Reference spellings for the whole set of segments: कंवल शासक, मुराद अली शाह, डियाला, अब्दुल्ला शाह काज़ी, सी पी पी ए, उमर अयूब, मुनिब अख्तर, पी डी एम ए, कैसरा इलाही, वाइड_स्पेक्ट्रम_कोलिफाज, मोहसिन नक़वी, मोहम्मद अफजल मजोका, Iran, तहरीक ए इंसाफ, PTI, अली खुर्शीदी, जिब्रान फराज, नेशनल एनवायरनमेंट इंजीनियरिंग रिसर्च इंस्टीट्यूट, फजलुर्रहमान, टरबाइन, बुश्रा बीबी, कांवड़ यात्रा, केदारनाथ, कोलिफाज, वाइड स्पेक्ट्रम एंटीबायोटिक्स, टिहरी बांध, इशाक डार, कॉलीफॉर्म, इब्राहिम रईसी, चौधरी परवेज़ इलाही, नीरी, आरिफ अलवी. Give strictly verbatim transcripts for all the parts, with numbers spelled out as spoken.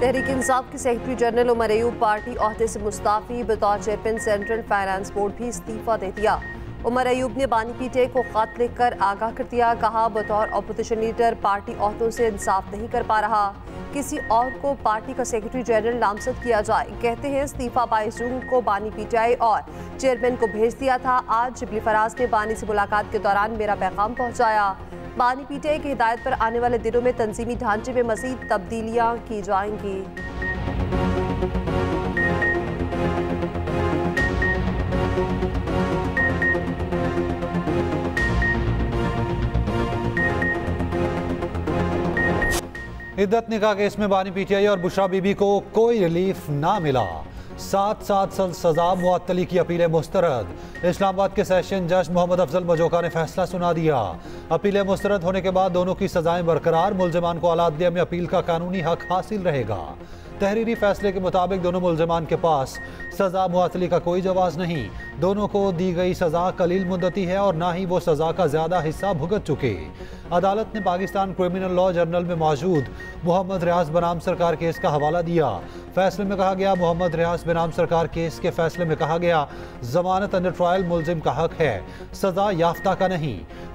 तहरीक ए इंसाफ के secretary general उमर अयूब party ओहदे से मुस्ताफ़ी, बतौर चेयरमैन सेंट्रल फाइनेंस बोर्ड भी इस्तीफ़ा दे दिया। उमर अयूब ने बानी पीटीआई को ख़त लिखकर आगाह कर दिया, कहा बतौर अपोजिशन लीडर पार्टी ओहदों से इंसाफ नहीं कर पा रहा, किसी और को पार्टी का सेक्रेटरी जनरल नामजद किया जाए। कहते हैं इस्तीफा बाईस जून को बानी पीटीआई और चेयरमैन को भेज दिया था। आज जिब्रान फराज ने बानी से मुलाकात के दौरान मेरा पैगाम पहुंचाया। बानी पीटीआई की हिदायत पर आने वाले दिनों में तंजीमी ढांचे में मज़ीद तब्दीलियां की जाएंगी। इद्दत निकाह केस में बानी पीटीआई और बुश्रा बीबी को कोई रिलीफ ना मिला, सात सात साल सजा मुअत्तली की अपीलें मुस्तरद। इस्लामाबाद के सेशन जज मोहम्मद अफजल मजोका ने फैसला सुना दिया। अपीलें मुस्तरद होने के बाद दोनों की सजाएं बरकरार, मुलजमान को आला अदालत में अपील का कानूनी हक हासिल रहेगा। तहरीरी फैसले के मुताबिक दोनों मुलजमान के पास सजा मुअत्तली का कोई जवाब नहीं। दोनों को दी गई सजा कलील मुद्दती है और ना ही वो सजा का ज़्यादा हिस्सा भुगत चुके। अदालत ने पाकिस्तान क्रिमिनल लॉ जर्नल में मौजूद मोहम्मद रियाज़ बनाम सरकार केस का हवाला दिया। फैसले में कहा गया मोहम्मद रियाज़ बनाम सरकार केस के फैसले में कहा गया जमानत अंडर ट्रायल मुलजिम का हक है, सजा याफ्ता का नहीं।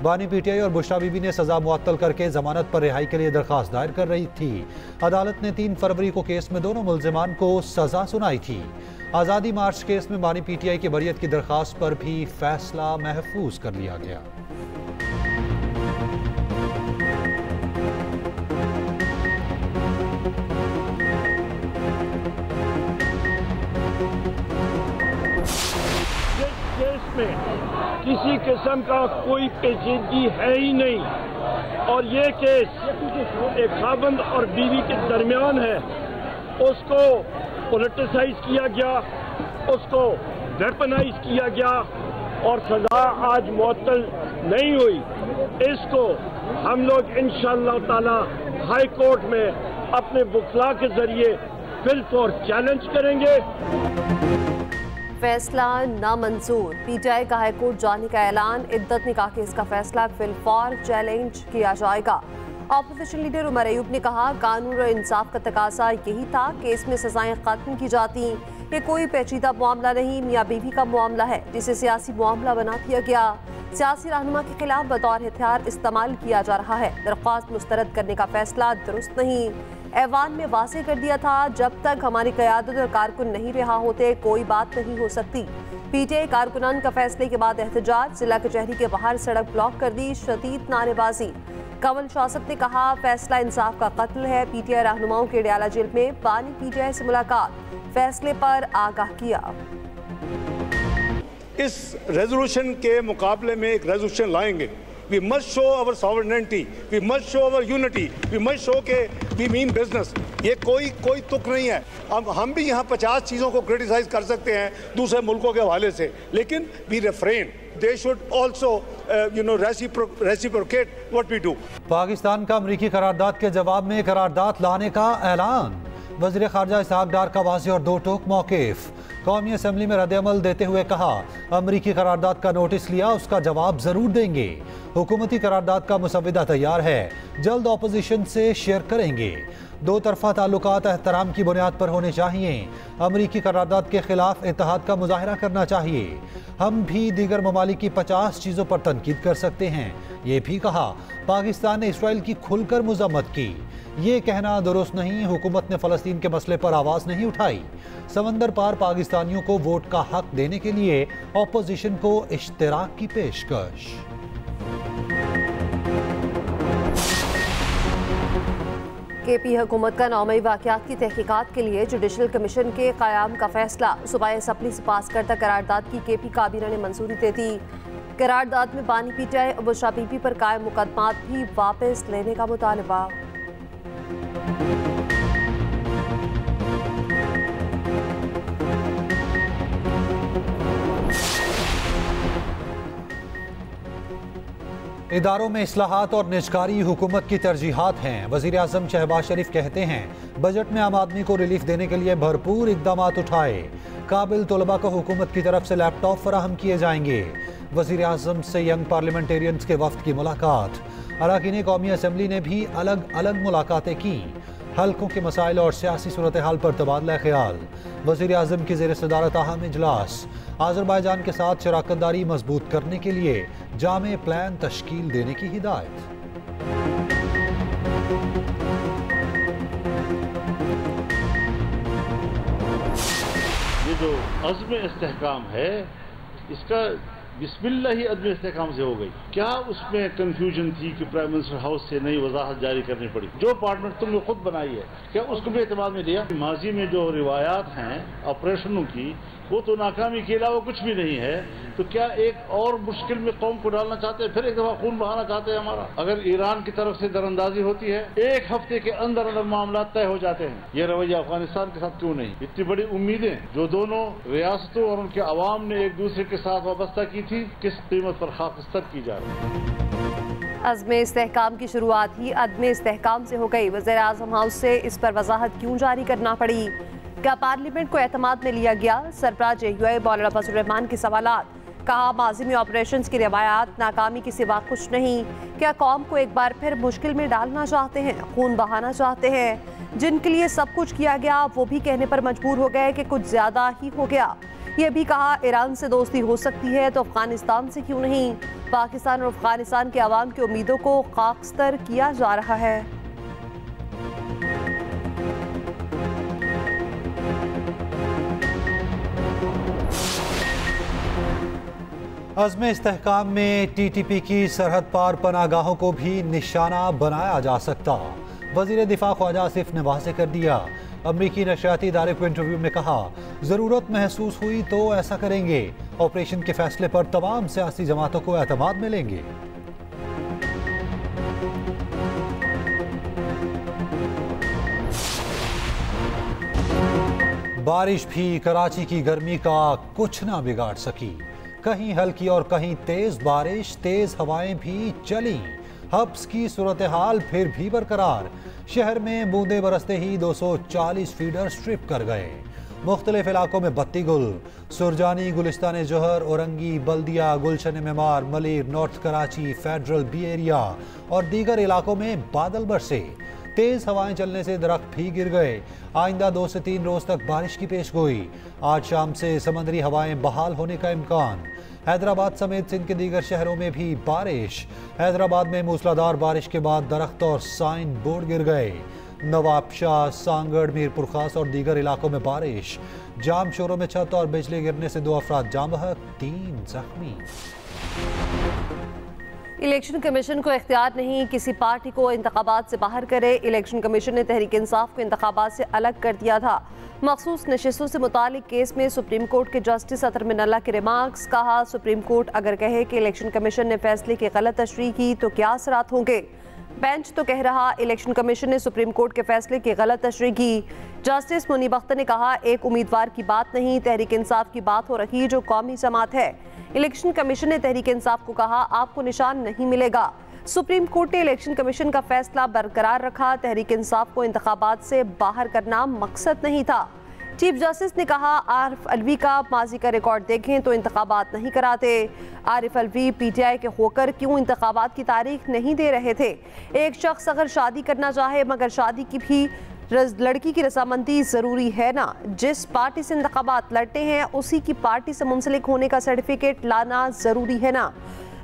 बानी पीटीआई और बुश्रा बीबी ने सजा मुअत्तल करके जमानत पर रिहाई के लिए दरख्वास्त दायर कर रही थी। अदालत ने तीन फरवरी को केस में दोनों मुलजिमान को सजा सुनाई थी। आज़ादी मार्च केस में बानी पीटीआई की बरियत की दरख्वास्त पर भी फैसला महफूज कर लिया गया। में किसी किस्म का कोई पेचीदगी है ही नहीं और ये केस एक खावंद और बीवी के दरमियान है। उसको पोलिटिसाइज किया गया, उसको वेपनाइज किया गया और सजा आज मुअत्तल नहीं हुई। इसको हम लोग इंशाअल्लाह ताला हाई कोर्ट में अपने वकील के जरिए बिल फॉर चैलेंज करेंगे। फैसला नामंजूर, पीटीआई का हाईकोर्ट जाने का ऐलान। इद्दत निकाह केस का फैसला फिलफॉर चैलेंज किया जाएगा। ऑपोजिशन लीडर उमर अयूब ने कहा कानून और इंसाफ का तकाजा यही था, केस में सजाएं खत्म की जाती। ये कोई पेचीदा मामला नहीं, मियाँ बीवी का मामला है जिसे सियासी मामला बना दिया गया। सियासी रहनुमा के खिलाफ बतौर हथियार इस्तेमाल किया जा रहा है। दरख्वास्त मुस्तरद करने का फैसला दुरुस्त नहीं। ऐवान में वासे कर दिया था जब तक हमारी क़यादत और कारकुन नहीं रिहा होते कोई बात नहीं हो सकती। पीटीआई कारकुनान का फैसले के बाद एहतजाज, जिला कचहरी के बाहर सड़क ब्लॉक कर दी, शदीद नारेबाजी। कंवल शासक ने कहा फैसला इंसाफ का कत्ल है। पीटीआई रहनुमाओं के डियाला जेल में बानी पीटीआई से मुलाकात, फैसले पर आगाह किया। इस रेजोल्यूशन के मुकाबले में एक रेजोल्यूशन लाएंगे। We must show our sovereignty. We must show our unity. We must show के we mean business. ये कोई कोई तुक नहीं है। अब हम भी यहाँ पचास चीज़ों को क्रिटिसाइज कर सकते हैं दूसरे मुल्कों के हवाले से, लेकिन we refrain. They should also, uh, you know, reciprocate what we do. Pakistan का अमरीकी करारदाद के जवाब में करारदाद लाने का ऐलान। वज़ीर ख़ारजा इशाक डार का वाज़ेह और दो टोक मौक़िफ़। कौमी असम्बली में रद्दअमल देते हुए कहा अमरीकी करारदाद का नोटिस लिया, उसका जवाब ज़रूर देंगे। हुकूमती करारदाद का मुसविदा तैयार है, जल्द अपोजिशन से शेयर करेंगे। दो तरफ़ा ताल्लुकात एहतराम की बुनियाद पर होने चाहिए। अमरीकी करारदाद के खिलाफ इत्तेहाद का मुजाहरा करना चाहिए। हम भी दीगर ममालिक की पचास चीज़ों पर तनकीद कर सकते हैं। ये भी कहा पाकिस्तान ने इसराइल की खुलकर मज़म्मत की। ये कहना दुरुस्त नहीं हुकूमत ने फ़लस्तीन के मसले पर आवाज़ नहीं उठाई। समंदर पार पाकिस्तानियों को वोट का हक देने के लिए अपोजिशन को इश्तराक की पेशकश। के पी हुकूमत का नौ मई वाक़यात की तहकीकात के लिए जुडिशल कमीशन के क़याम का फैसला। सूबाई असम्बली से पास करदा करारदाद की के पी काबीना ने मंजूरी दे दी। करारदाद में बानी पीटीआई और बुश्रा बीबी पर कायम मुकदमात भी वापस लेने का मुतालबा। इदारों में इस्लाहात और निजकारी हुकूमत की तरजीहात हैं। वज़ीर आज़म शहबाज़ शरीफ कहते हैं बजट में आम आदमी को रिलीफ देने के लिए भरपूर इक़दामात उठाए। काबिल तलबा को हुकूमत की तरफ से लैपटॉप फराहम किए जाएंगे। वज़ीर आज़म से यंग पार्लियामेंटेरियंस के वफ्द की मुलाकात। अरकान-ए-कौमी असम्बली ने भी अलग अलग मुलाकातें की। हल्कों के मसाइल और सियासी सूरत हाल पर तबादला ख्याल। वज़ीर आज़म की ज़ेर सदारत अहम इजलास। आज़रबाईजान के साथ शराकतदारी मजबूत करने के लिए जामे प्लान तश्कील देने की हिदायत। ये जो अज़्म इस्तेहकाम है, इसका बिस्मिल्लाह ही अज़्म इस्तेहकाम से हो गई। क्या उसमें कंफ्यूजन थी कि प्राइम मिनिस्टर हाउस से नई वजाहत जारी करनी पड़ी? जो पार्टमेंट तुमने खुद बनाई है, क्या उसको भी एतमाद में लिया? माजी में जो रिवायात हैं ऑपरेशनों की, वो तो नाकामी के अलावा कुछ भी नहीं है। तो क्या एक और मुश्किल में कौम को डालना चाहते हैं, फिर एक दफा खून बहाना चाहते हैं हमारा? अगर ईरान की तरफ से दरअंदाजी होती है, एक हफ्ते के अंदर अंदर मामला तय हो जाते हैं। यह रवैया अफगानिस्तान के साथ क्यों नहीं? इतनी बड़ी उम्मीदें जो दोनों रियासतों और उनके अवाम ने एक दूसरे के साथ वाबस्ता की थी, किस कीमत पर खाकस्तर की जा रही है? अज़्मे इस्तेहकाम की शुरुआत ही अदमे इस्तेहकाम से हो गई। वज़ीर आज़म हाउस से इस पर वजाहत क्यों जारी करना पड़ी? क्या पार्लियामेंट को एतमाद में लिया गया? सरपराज ए मौलाना फजलुर्रहमान के सवालात। कहा माजी में ऑपरेशन की रवायात नाकामी के सिवा कुछ नहीं। क्या कौम को एक बार फिर मुश्किल में डालना चाहते हैं, खून बहाना चाहते हैं? जिनके लिए सब कुछ किया गया वो भी कहने पर मजबूर हो गए कि कुछ ज़्यादा ही हो गया। ये भी कहा ईरान से दोस्ती हो सकती है तो अफगानिस्तान से क्यों नहीं? पाकिस्तान और अफगानिस्तान के आवाम की उम्मीदों को खाकस्तर किया जा रहा है। अज़्मे इस्तेहकाम में टी टी पी की सरहद पार पनागाहों को भी निशाना बनाया जा सकता। वज़ीर दिफा ख्वाजा आसिफ ने वाज़ेह कर दिया। अमरीकी नशरियाती इदारे को इंटरव्यू में कहा, ज़रूरत महसूस हुई तो ऐसा करेंगे। ऑपरेशन के फैसले पर तमाम सियासी जमातों को एतमाद में लेंगे। बारिश भी कराची की गर्मी का कुछ ना बिगाड़ सकी। कहीं हल्की और कहीं तेज बारिश, तेज हवाएं भी चली। हब्स की सूरत हाल फिर भी बरकरार। शहर में बूंदे बरसते ही दो सौ चालीस फीडर स्ट्रिप कर गए। मुख्तलिफ इलाकों में बत्ती गुल, Surjani, Gulistan Johar, Orangi, Baldia, Gulshan Maymar, Malir, north Karachi, federal B area और दीगर इलाकों में बादल बरसे। तेज़ हवाएं चलने से दरख्त भी गिर गए। आइंदा दो से तीन रोज़ तक बारिश की पेशगोई। आज शाम से समंदरी हवाएं बहाल होने का इम्कान। हैदराबाद समेत सिंध के दीगर शहरों में भी बारिश। हैदराबाद में मूसलाधार बारिश के बाद दरख्त और साइन बोर्ड गिर गए। नवाबशाह, सांगड़, मीरपुर खास और दीगर इलाकों में बारिश। जाम शोरों में छत और बिजली गिरने से दो अफराद जाम बहक, तीन जख्मी। इलेक्शन कमीशन को इख्तियार नहीं किसी पार्टी को इंतखाबात से बाहर करे। इलेक्शन कमीशन ने तहरीक ए इंसाफ को इंतखाबात से अलग कर दिया था। मखसूस नशस्तों से मुतालिक केस में सुप्रीम कोर्ट के जस्टिस अतहर मिनल्लाह के रिमार्क्स। कहा सुप्रीम कोर्ट अगर कहे कि इलेक्शन कमीशन ने फैसले की गलत तशरीह की तो क्या असरात होंगे? बेंच तो कह रहा इलेक्शन कमीशन ने सुप्रीम कोर्ट के फैसले की गलत तशरीह की। जस्टिस मुनिब अख्तर ने कहा एक उम्मीदवार की बात नहीं, तहरीक इंसाफ की बात हो रही जो कौमी जमात है। इलेक्शन कमीशन ने तहरीक इंसाफ को कहा आपको निशान नहीं मिलेगा। सुप्रीम कोर्ट ने इलेक्शन कमीशन का फैसला बरकरार रखा। तहरीक इंसाफ को इंतखाबात से बाहर करना मकसद नहीं था। चीफ जस्टिस ने कहा आरिफ अलवी का माजी का रिकॉर्ड देखें तो इंतखाबात नहीं कराते। आरिफ अलवी पीटीआई के होकर क्यों इंतखाबात की तारीख नहीं दे रहे थे? एक शख्स अगर शादी करना चाहे मगर शादी की भी लड़की की रजामंदी ज़रूरी है ना। जिस पार्टी से इंतखाबात लड़ते हैं उसी की पार्टी से मुंसलिक होने का सर्टिफिकेट लाना ज़रूरी है ना।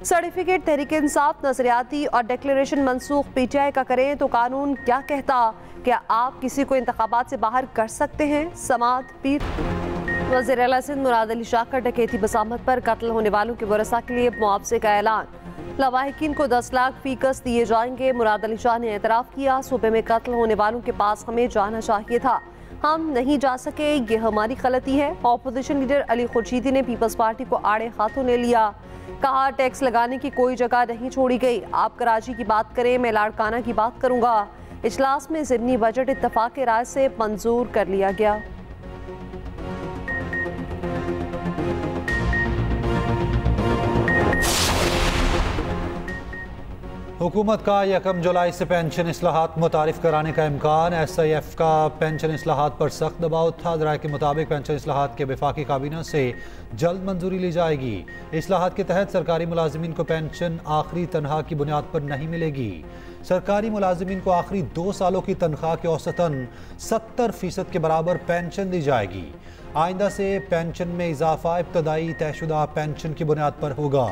सर्टिफिकेट तहरीक इंसाफ नजरियाती और डिक्लेरेशन मंसूख पीटीआई का करें तो कानून क्या कहता? क्या आप किसी को इंतखाबात से बाहर कर सकते हैं? समात पीर। वज़ीर आला सिंध मुराद अली शाह का डकैती बसामत पर कत्ल होने वालों के वरसा के लिए मुआवजे का ऐलान। लवाहिकीन को दस लाख फीकस दिए जाएंगे। मुराद अली शाह ने एतराफ़ किया सूबे में कत्ल होने वालों के पास हमें जाना चाहिए था, हम नहीं जा सके, ये हमारी गलती है। ऑपोजिशन लीडर अली खुर्शीदी ने पीपल्स पार्टी को आड़े हाथों ले लिया। कहा टैक्स लगाने की कोई जगह नहीं छोड़ी गई। आप कराची की बात करें, मैं लाड़काना की बात करूंगा। इजलास में ज़िमनी बजट इत्तफाक राय से मंजूर कर लिया गया। हुकूमत का यकम जुलाई से पेंशन इस्लाहात मुतारिफ कराने का इम्कान। एस आई एफ का पेंशन इस्लाहात पर सख्त दबाव था। ज़राए के मुताबिक पेंशन इस्लाहात के वफाकी काबीना से जल्द मंजूरी ली जाएगी। इस्लाहात के तहत सरकारी मुलाजमीन को पेंशन आखिरी तनख्वाह की बुनियाद पर नहीं मिलेगी। सरकारी मुलाजमीन को आखिरी दो सालों की तनख्वाह के औसतन सत्तर फीसद के बराबर पेंशन दी जाएगी। आइंदा से पेंशन में इजाफा इब्तदाई तयशुदा पेंशन की बुनियाद पर होगा।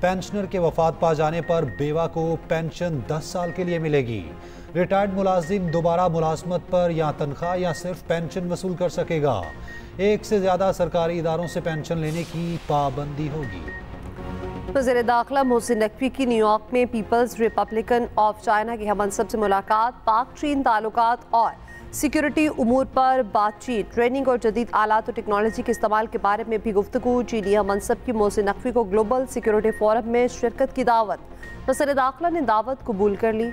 पेंशनर के वफात पा जाने पर बेवा को पेंशन दस साल के लिए मिलेगी। रिटायर्ड मुलाजिम दोबारा मुलाजमत पर या तनख्वाह या सिर्फ पेंशन वसूल कर सकेगा। एक से ज़्यादा सरकारी इदारों से पेंशन लेने की पाबंदी होगी। वज़ीर दाखिला मोहसिन नक़वी की न्यूयॉर्क में पीपल्स रिपब्लिकन ऑफ चाइना के हमअनसब से मुलाकात। पाक चीन ताल्लुकात और सिक्योरिटी उमूर पर बातचीत। ट्रेनिंग और जदीद आलात और टेक्नोलॉजी के इस्तेमाल के बारे में भी गुफ्तगू। चीनी हमअनसब की मोहसिन नक़वी को ग्लोबल सिक्योरिटी फोरम में शिरकत की दावत। वज़ीर दाखिला ने दावत कबूल कर ली।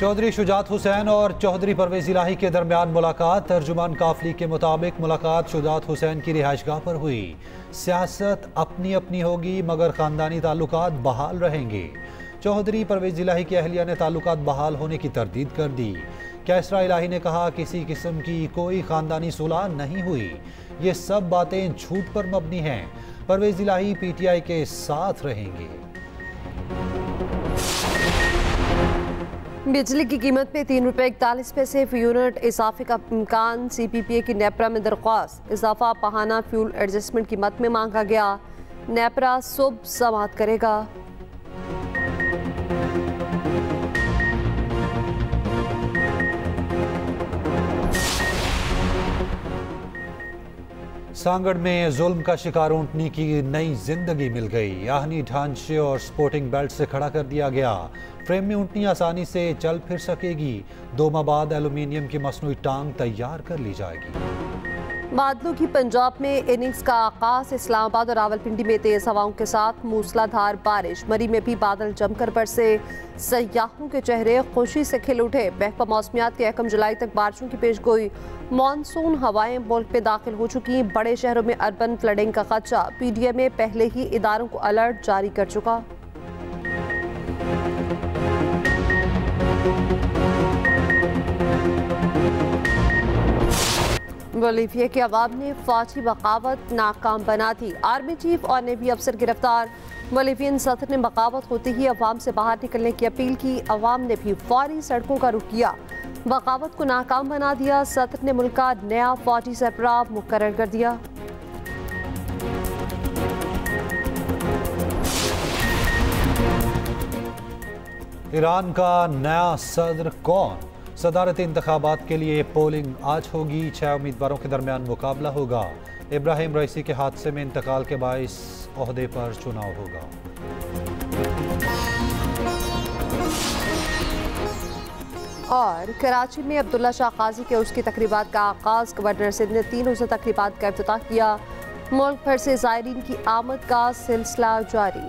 चौधरी शुजात हुसैन और चौधरी परवेज़ इलाही के दरमियान मुलाकात। तर्जुमान काफली के मुताबिक मुलाकात शुजात हुसैन की रिहाइशगाह पर हुई। सियासत अपनी अपनी होगी मगर ख़ानदानी ताल्लुकात बहाल रहेंगे। चौधरी परवेज़ इलाही की अहलिया ने ताल्लुकात बहाल होने की तरदीद कर दी। कैसरा इलाही ने कहा किसी किस्म की कोई ख़ानदानी सुलह नहीं हुई। ये सब बातें झूठ पर मबनी हैं। Pervaiz Elahi P T I के साथ रहेंगे। बिजली की कीमत में तीन रुपये इकतालीस पैसे फी यूनिट इजाफे का इम्कान। सी पी पी ए की नेपरा में दरख्वास्त। इजाफा पहाना फ्यूल एडजस्टमेंट की मत में मांगा गया। नेपरा सुबह समाअत करेगा। सांगड़ में जुल्म का शिकार ऊँटनी की नई जिंदगी मिल गई। आहनी ढांचे और स्पोर्टिंग बेल्ट से खड़ा कर दिया गया। फ्रेम में ऊँटनी आसानी से चल फिर सकेगी। दो माह बाद एलुमिनियम की मसनूई टांग तैयार कर ली जाएगी। बादलों की पंजाब में इनिंग्स का आगाज। इस्लामाबाद और रावलपिंडी में तेज हवाओं के साथ मूसलाधार बारिश। मरी में भी बादल जमकर बरसे। सयाहों के चेहरे खुशी से खिल उठे। महकमा मौसमियात के एकम जुलाई तक बारिशों की पेशगोई। मानसून हवाएं मुल्क में दाखिल हो चुकी। बड़े शहरों में अर्बन फ्लडिंग का खदशा। पी डी एम ए पहले ही इदारों को अलर्ट जारी कर चुका। बोलीविया के अवाम ने फौजी बगावत नाकाम बना दी। आर्मी चीफ और नेवी अफसर गिरफ्तार। बोलीवियन सदर ने बगावत होते ही अवाम से बाहर निकलने की अपील की। अवाम ने भी फौरी सड़कों का रुख किया। बगावत को नाकाम बना दिया। सदर ने मुल्क का नया फौजी सरपराह मुकर्रर कर दिया। ईरान का नया सदर कौन? सदारती इंतखाबात के लिए पोलिंग आज होगी। छः उम्मीदवारों के दरमियान मुकाबला होगा। इब्राहिम रईसी के हादसे में इंतकाल के बायस ओहदे पर चुनाव होगा। और कराची में अब्दुल्ला शाह काज़ी के उसकी तकरीबात का आगाज़। गवर्नर सिंध ने तीन रोज़ा तकरीबात का इफ्तिताह किया। मुल्क भर से ज़ायरीन की आमद का सिलसिला जारी।